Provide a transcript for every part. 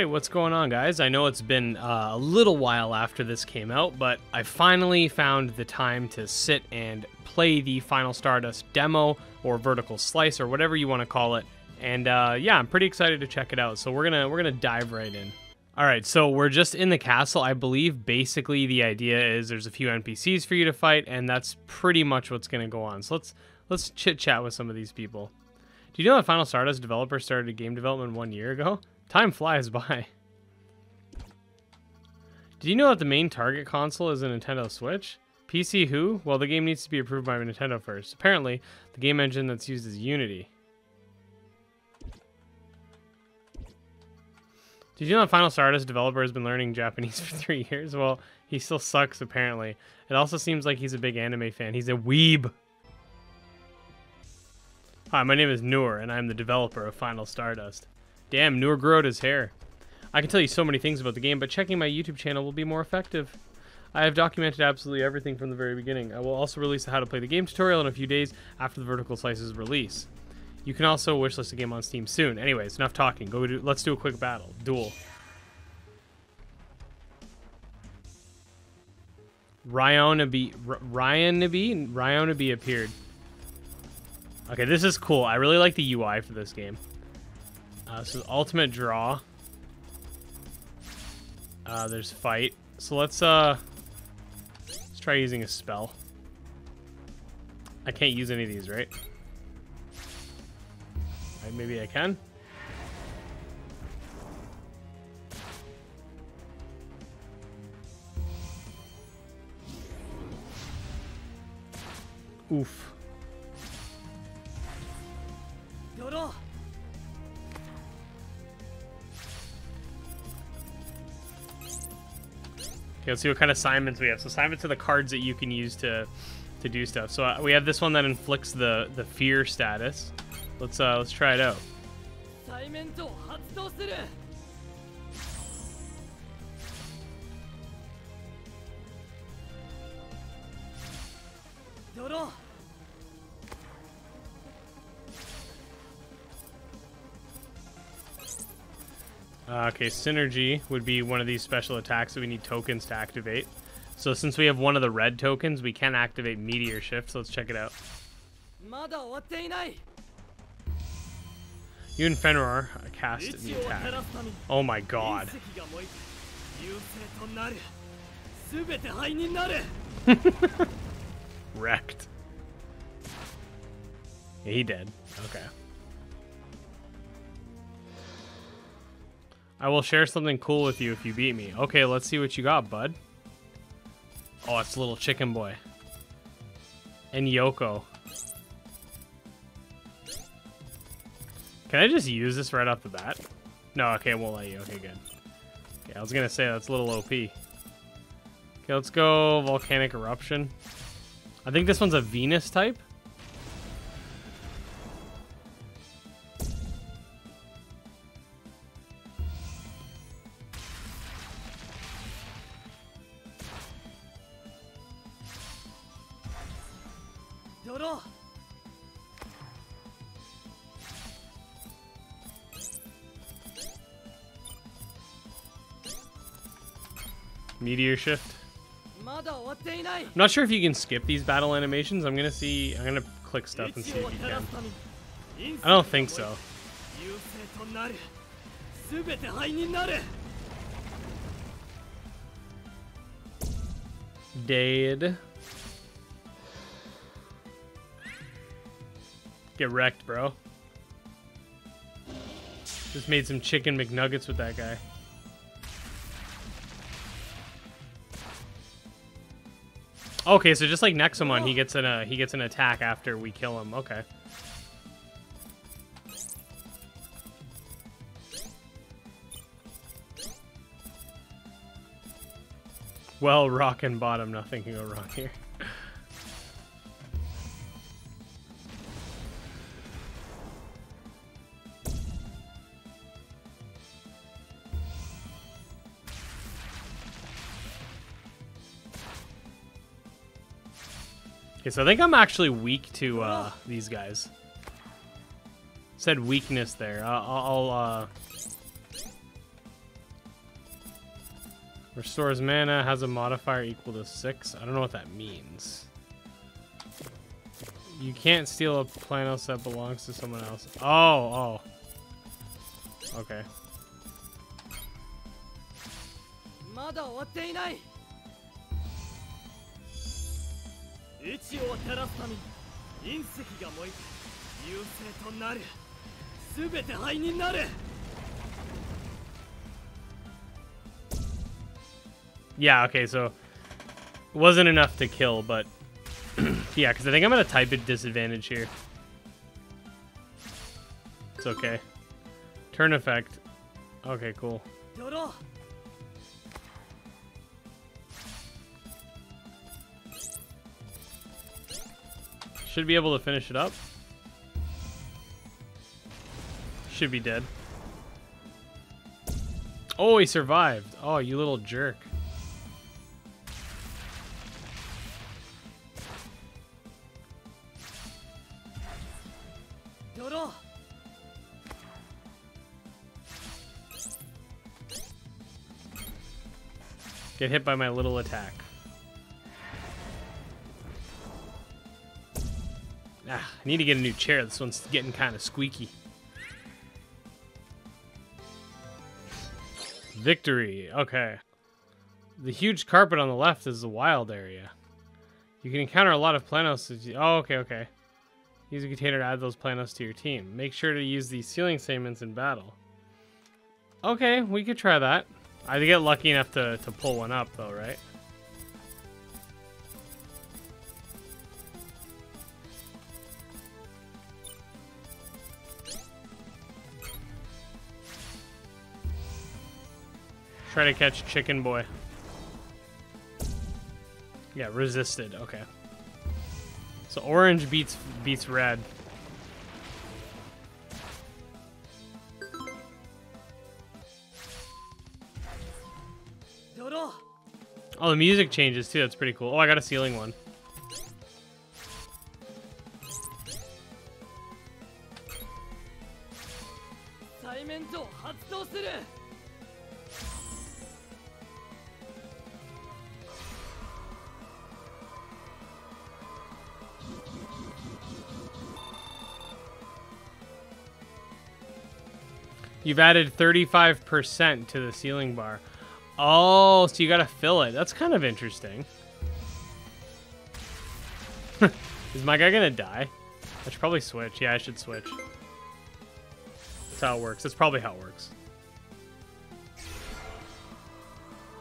Alright, what's going on, guys? I know it's been a little while after this came out, but I finally found the time to sit and play the Final Stardust demo, or Vertical Slice, or whatever you want to call it. And yeah, I'm pretty excited to check it out, so we're gonna dive right in. Alright, so we're just in the castle. I believe basically the idea is there's a few NPCs for you to fight, and that's pretty much what's gonna go on. So let's chit-chat with some of these people. Do you know that Final Stardust developers started game development 1 year ago? Time flies by. Did you know that the main target console is a Nintendo Switch? PC who? Well, the game needs to be approved by Nintendo first. Apparently, the game engine that's used is Unity. Did you know that Final Stardust developer has been learning Japanese for 3 years? Well, he still sucks, apparently. It also seems like he's a big anime fan. He's a weeb. Hi, my name is Noor, and I'm the developer of Final Stardust. Damn, Noor grew out his hair. I can tell you so many things about the game, but checking my YouTube channel will be more effective. I have documented absolutely everything from the very beginning. I will also release a how to play the game tutorial in a few days after the Vertical Slice's release. You can also wishlist the game on Steam soon. Anyways, enough talking. Let's do a quick battle. Duel. Rionabe appeared. Okay, this is cool. I really like the UI for this game. So ultimate draw. There's fight. So let's try using a spell. I can't use any of these, right? Right, maybe I can. Oof. Okay, let's see what kind of assignments we have. So assignments are the cards that you can use to do stuff. So we have this one that inflicts the fear status. Let's try it out. Okay, synergy would be one of these special attacks that we need tokens to activate. So since we have one of the red tokens, we can activate Meteor Shift, so let's check it out. You and Fenrir cast an attack. Oh my god. Wrecked. Yeah, he dead. Okay. I will share something cool with you if you beat me. Okay, let's see what you got, bud. Oh, it's Little Chicken Boy. And Yoko. Can I just use this right off the bat? No, okay, I won't let you. Okay, good. Okay, I was gonna say that's a little OP. Okay, let's go Volcanic Eruption. I think this one's a Venus type. Meteor Shift. I'm not sure if you can skip these battle animations. I'm gonna click stuff and see if you can. I don't think so. Dead. Get wrecked, bro. Just made some chicken McNuggets with that guy. Okay, so just like Nexomon, he gets an attack after we kill him. Okay. Well, rock and bottom, nothing can go wrong here. So I think I'm actually weak to these guys. Said weakness there. I'll Restores mana, has a modifier equal to 6. I don't know what that means. You can't steal a Planos that belongs to someone else. Oh, oh. Okay. Yeah, okay, so it wasn't enough to kill, but yeah, because I think I'm at a type of disadvantage here. It's okay. Turn effect. Okay, cool. Should be able to finish it up. Should be dead. Oh, he survived. Oh, you little jerk. Get hit by my little attack. Ah, I need to get a new chair. This one's getting kind of squeaky. Victory. Okay. The huge carpet on the left is the wild area. You can encounter a lot of Planos. Oh, okay, okay. Use a container to add those Planos to your team. Make sure to use the sealing segments in battle. Okay, we could try that. I did get lucky enough to pull one up, though, right? Try to catch Chicken Boy. Yeah, resisted. Okay. So orange beats red. Oh, the music changes too. That's pretty cool. Oh, I got a ceiling one. You've added 35% to the ceiling bar. Oh, so you gotta fill it. That's kind of interesting. Is my guy gonna die? I should probably switch. Yeah, I should switch. That's how it works. That's probably how it works.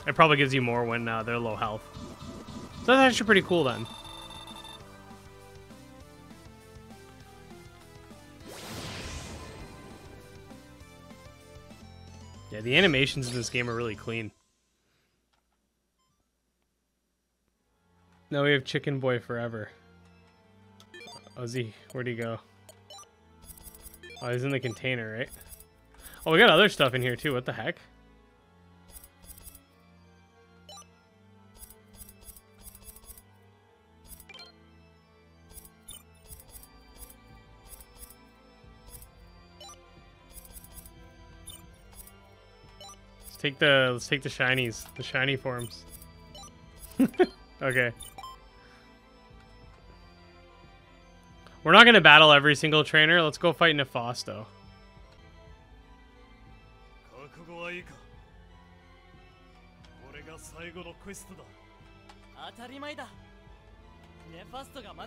It probably gives you more when they're low health. So that's actually pretty cool then. Yeah, the animations in this game are really clean. Now we have Chicken Boy forever. Ozzy, where'd he go? Oh, he's in the container, right? Oh, we got other stuff in here too. What the heck? Let's take the shinies, the shiny forms. Okay. We're not gonna battle every single trainer. Let's go fight Nefasto.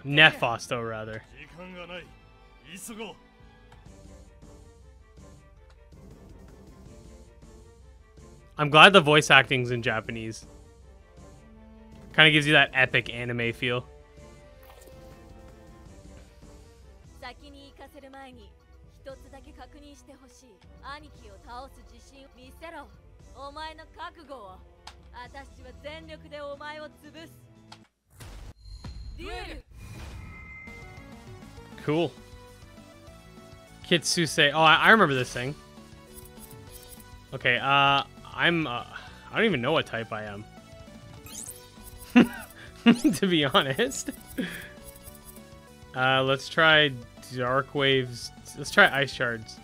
Nefasto, rather. I'm glad the voice acting's in Japanese. Kind of gives you that epic anime feel. Cool. Kitsuse. Oh, I remember this thing. Okay, I don't even know what type I am. To be honest. Let's try Dark Waves. Let's try Ice Shards.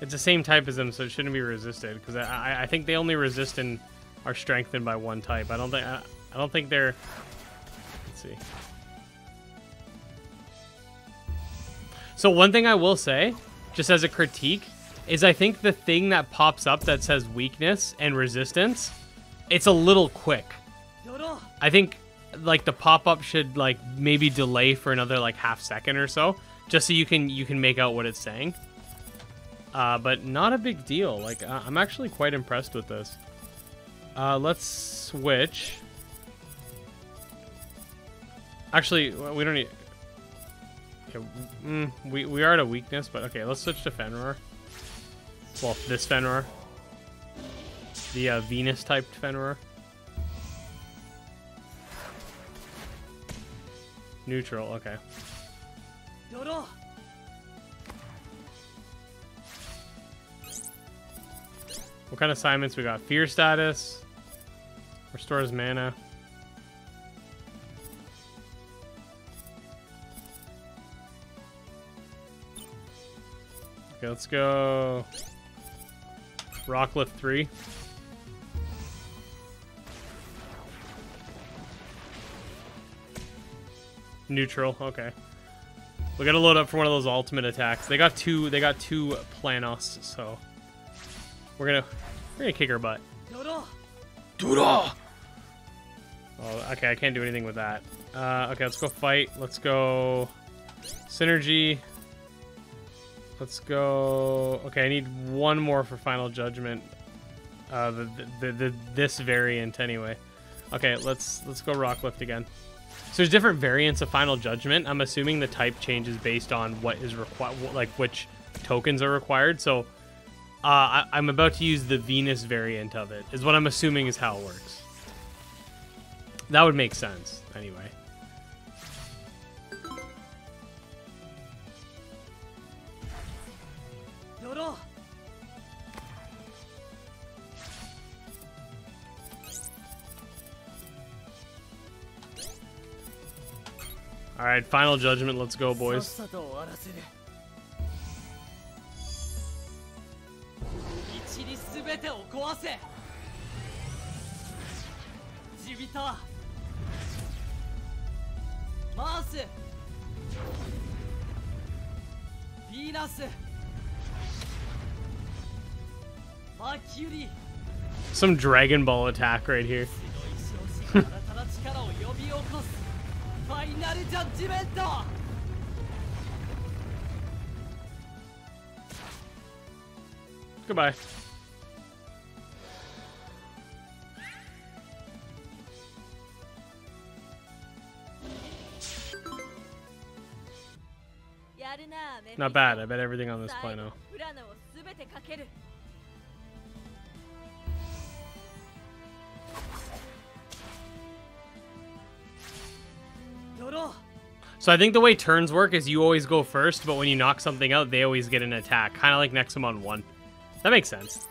It's the same type as them, so it shouldn't be resisted. Because I think they only resist in are strengthened by one type. I don't think they're. Let's see. So one thing I will say, just as a critique, is I think the thing that pops up that says weakness and resistance, it's a little quick. I think like the pop-up should like maybe delay for another like ½ second or so, just so you can make out what it's saying. But not a big deal. Like I'm actually quite impressed with this. Let's switch. Actually, we don't need. Okay, we are at a weakness, but okay. Let's switch to Fenrir. Well, this Fenrir, the Venus type Fenrir. Neutral. Okay. What kind of assignments we got? Fear status. Restores mana. Okay, let's go. Rocklift 3. Neutral. Okay. We gotta load up for one of those ultimate attacks. They got two Planos, so we're gonna kick her butt. Oh, okay, I can't do anything with that. Okay, let's go fight. Let's go synergy. Let's go. Okay, I need one more for final judgment. This variant anyway. Okay, let's go rocklift again. So there's different variants of final judgment. I'm assuming the type changes based on what is required, like which tokens are required. So. I'm about to use the Venus variant of it, is what I'm assuming is how it works. That would make sense, anyway. Alright, final judgment, let's go, boys. Some Dragon Ball attack right here. Goodbye. Not bad, I bet everything on this Plano. So I think the way turns work is you always go first, but when you knock something out, they always get an attack. Kind of like Nexomon 1. That makes sense.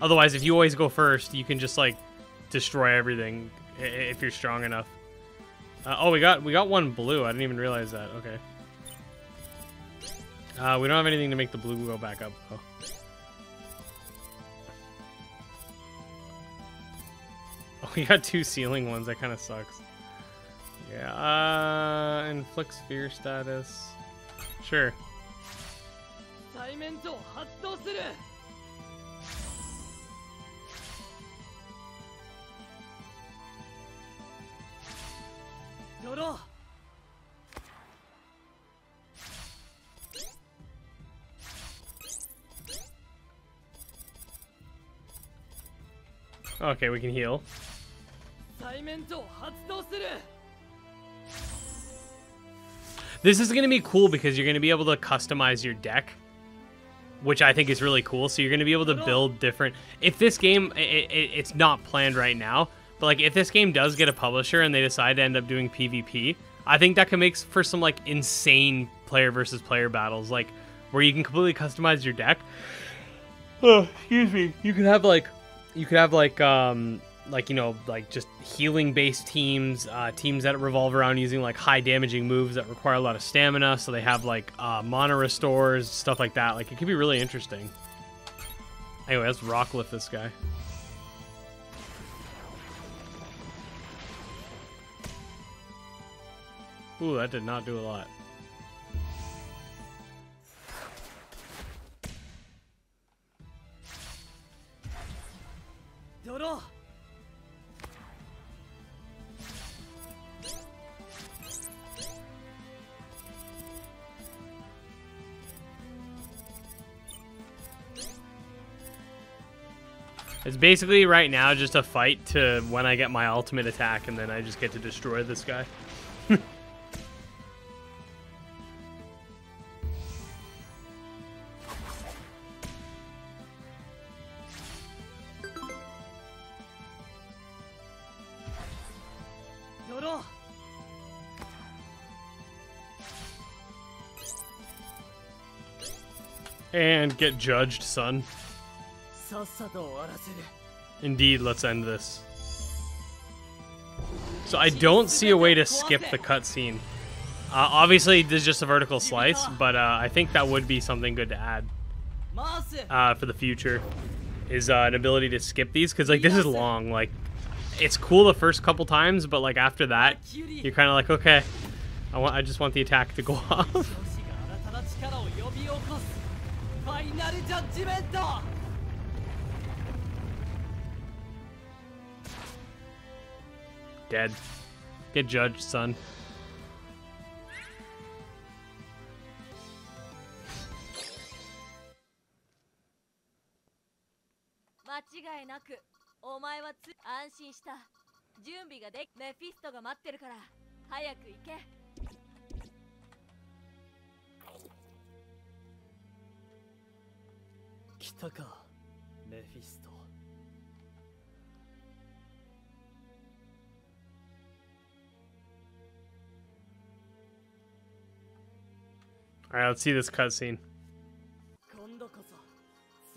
Otherwise, if you always go first, you can just, like, destroy everything if you're strong enough. Oh, we got one blue. I didn't even realize that. Okay. We don't have anything to make the blue go back up. Oh. Oh, we got two ceiling ones. That kind of sucks. Yeah. Inflicts fear status. Sure. Okay, we can heal. This is going to be cool because you're going to be able to customize your deck, which I think is really cool. So you're going to be able to build different... If this game... It's not planned right now, but like if this game does get a publisher and they decide to end up doing PvP, I think that could make for some like insane player versus player battles, like where you can completely customize your deck. Oh, excuse me. You can have like... You could have like you know, like just healing-based teams, teams that revolve around using like high-damaging moves that require a lot of stamina. So they have like mana restores, stuff like that. Like it could be really interesting. Anyway, let's rocklift this guy. Ooh, that did not do a lot. It's basically right now just a fight to when I get my ultimate attack, and then I just get to destroy this guy. And get judged, son. Indeed, let's end this. So I don't see a way to skip the cutscene. Obviously, there's just a vertical slice, but I think that would be something good to add for the future, is an ability to skip these, because like this is long. Like, it's cool the first couple times, but like after that, you're kind of like, okay, I just want the attack to go off. Dead. Get judged, son. Nefasto. All right, let's see this cutscene. All right, let's do this.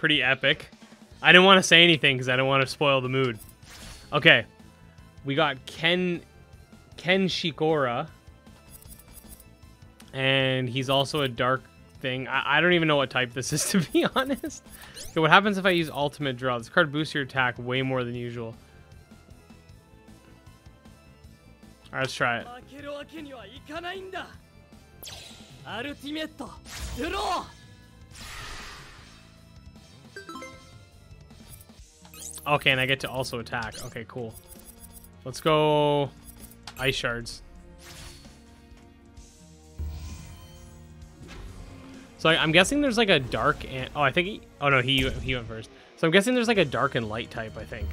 Pretty epic. I didn't want to say anything because I don't want to spoil the mood. Okay, we got Ken Shikora, and he's also a dark thing. I don't even know what type this is, to be honest. Okay, what happens if I use ultimate draw? This card boosts your attack way more than usual. All right, let's try it. Ultimate draw. Okay, and I get to also attack. Okay, cool. Let's go ice shards. So I'm guessing there's like a dark and... Oh, I think he... Oh, no, he went first. So I'm guessing there's like a dark and light type, I think.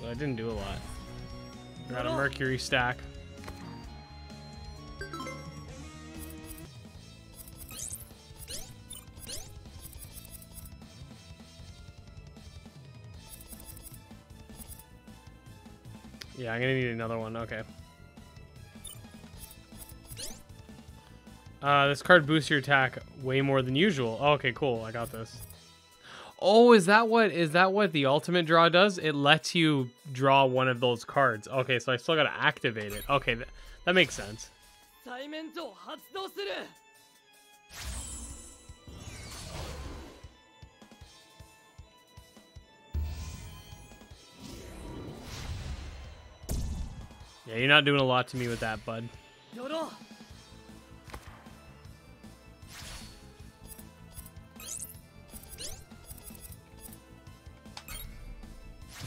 Well, I didn't do a lot. Got a Mercury stack. Yeah, I'm gonna need another one. Okay. This card boosts your attack way more than usual. Oh, okay, cool. I got this. Oh, is that what the ultimate draw does? It lets you draw one of those cards. Okay, so I still gotta activate it. Okay, that makes sense. Yeah, you're not doing a lot to me with that, bud.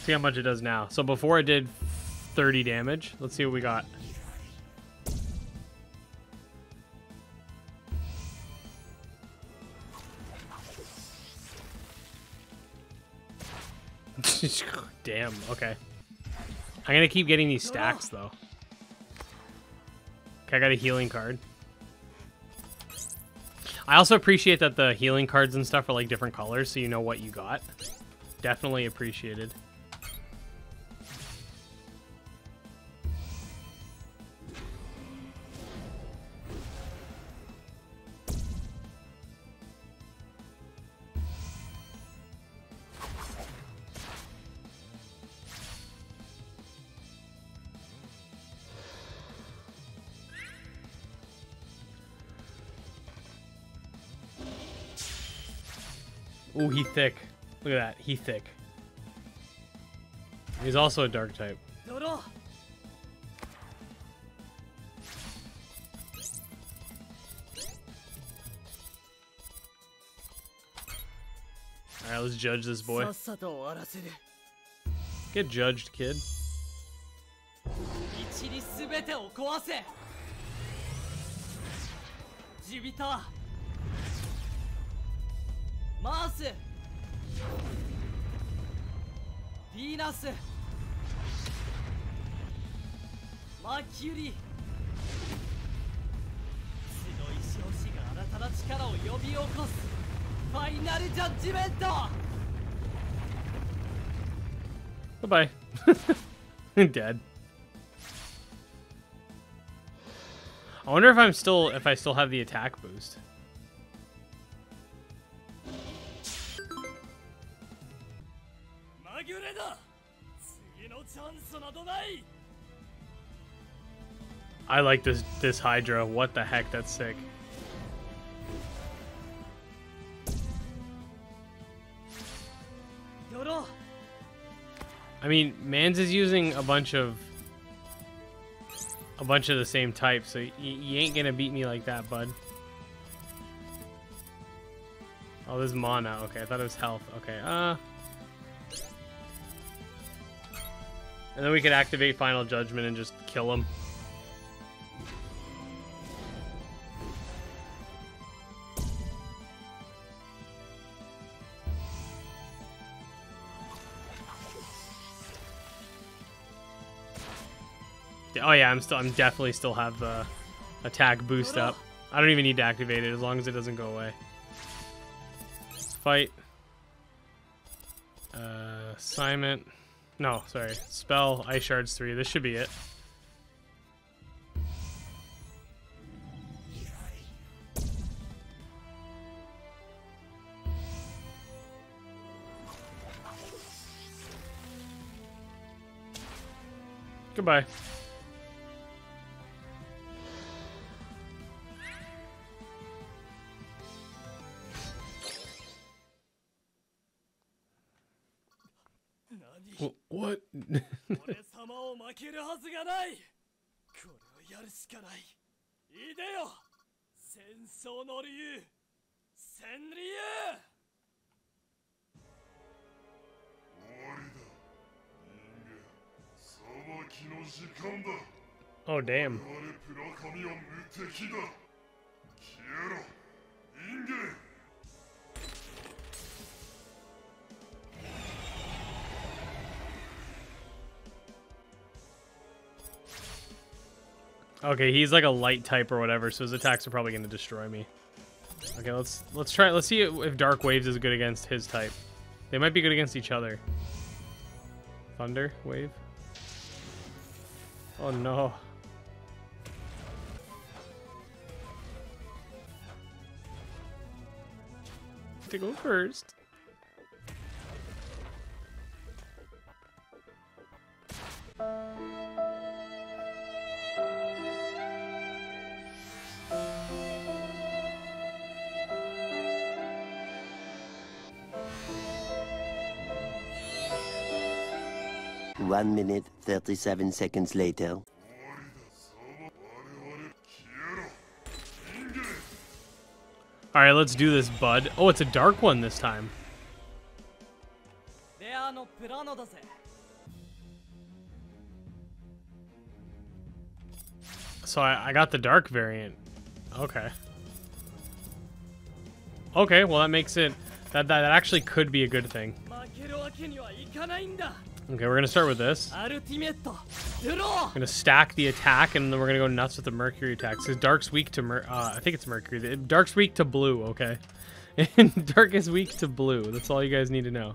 See how much it does now. So before it did 30 damage. Let's see what we got. Damn, okay. I'm gonna keep getting these stacks though. Okay, I got a healing card. I also appreciate that the healing cards and stuff are like different colors, so you know what you got. Definitely appreciated. Ooh, he thick. Look at that. He thick. He's also a dark type. Alright, let's judge this boy. Get judged, kid. Venus Mercury. Final judgment. Bye-bye. Dead. I wonder if I still have the attack boost. I like this Hydra. What the heck? That's sick. I mean, Mans is using a bunch of the same type, so you ain't gonna beat me like that, bud. Oh, this is mana. Okay, I thought it was health. Okay, and then we could activate Final Judgment and just kill him. Oh yeah, I'm definitely still have the attack boost up. I don't even need to activate it as long as it doesn't go away. Fight. Assignment. No, sorry. Spell, Ice Shards 3. This should be it. Goodbye. What? Oh, damn. Okay, he's like a light type or whatever, so his attacks are probably going to destroy me. Okay, let's try. Let's see if Dark Waves is good against his type. They might be good against each other. Thunder Wave. Oh no. To go first. One minute, 37 seconds later. Alright, let's do this, bud. Oh, it's a dark one this time. so I got the dark variant. Okay. Okay, well that makes it... That actually could be a good thing. Okay, we're gonna start with this. I'm gonna stack the attack, and then we're gonna go nuts with the Mercury attack. Because Dark's weak to I think it's Mercury. Dark's weak to blue, okay. And Dark is weak to blue. That's all you guys need to know.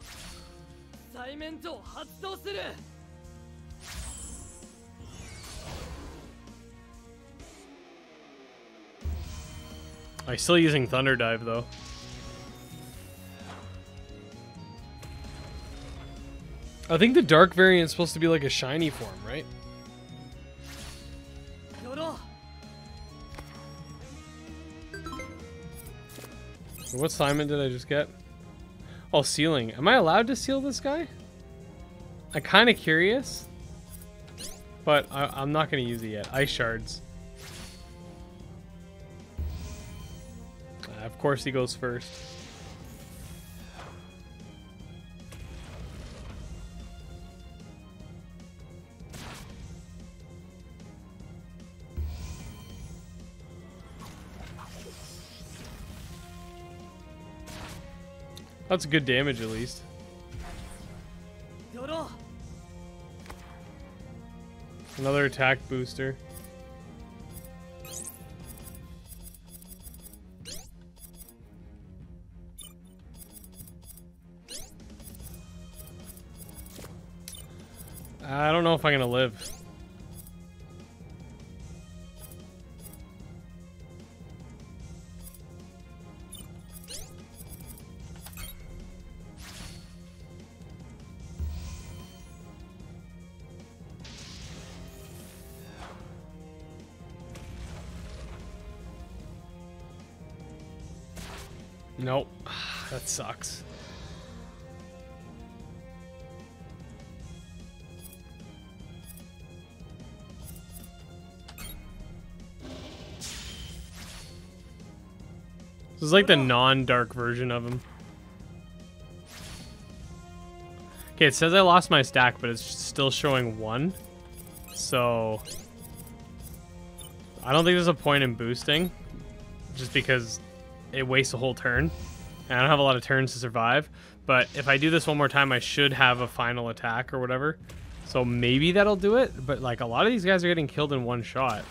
I'm still using Thunder Dive, though. I think the dark variant is supposed to be like a shiny form, right? What Simon did I just get? Oh, sealing. Am I allowed to seal this guy? I'm kind of curious, but I'm not going to use it yet. Ice shards. Of course he goes first. That's good damage, at least. Another attack booster. I don't know if I'm gonna live. Nope. That sucks. This is like the non-dark version of him. Okay, it says I lost my stack, but it's still showing one. So... I don't think there's a point in boosting. Just because... it wastes a whole turn, and I don't have a lot of turns to survive. But if I do this one more time, I should have a final attack or whatever. So maybe that'll do it. But like a lot of these guys are getting killed in one shot,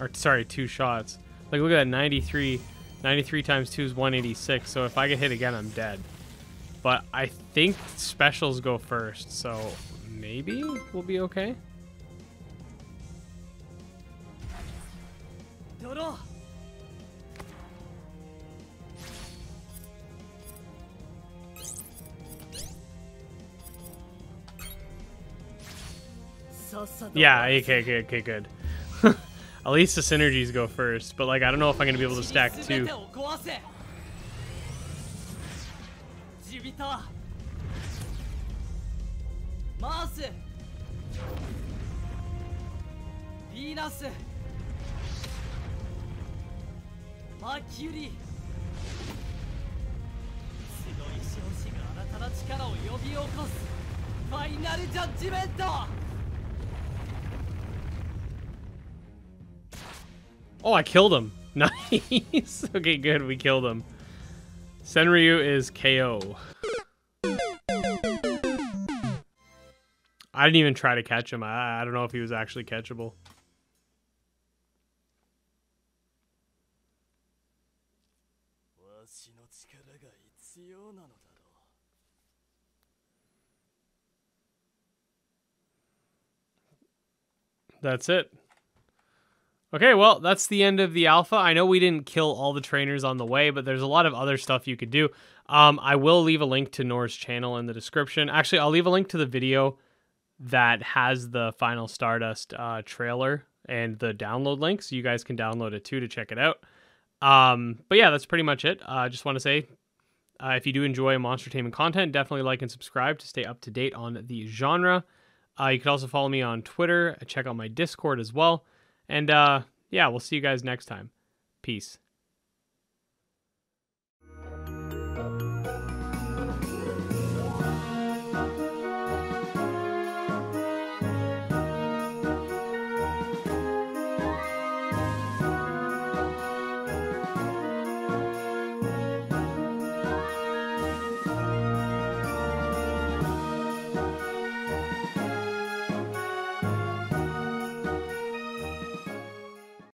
or sorry, two shots. Like look at that, 93. 93 times 2 is 186. So if I get hit again, I'm dead. But I think specials go first, so maybe we'll be okay. Yeah, okay, good. At least the synergies go first, but like I don't know if I'm gonna be able to stack two. Oh, I killed him. Nice. Okay, good. We killed him. Senryu is KO. I didn't even try to catch him. I don't know if he was actually catchable. That's it. Okay, well, that's the end of the alpha. I know we didn't kill all the trainers on the way, but there's a lot of other stuff you could do. I will leave a link to Noor's channel in the description. Actually, I'll leave a link to the video that has the Final Stardust trailer and the download link, so you guys can download it too to check it out. But yeah, that's pretty much it. I just want to say, if you do enjoy Monstertainment content, definitely like and subscribe to stay up to date on the genre. You can also follow me on Twitter, check out my Discord as well. And yeah, we'll see you guys next time. Peace.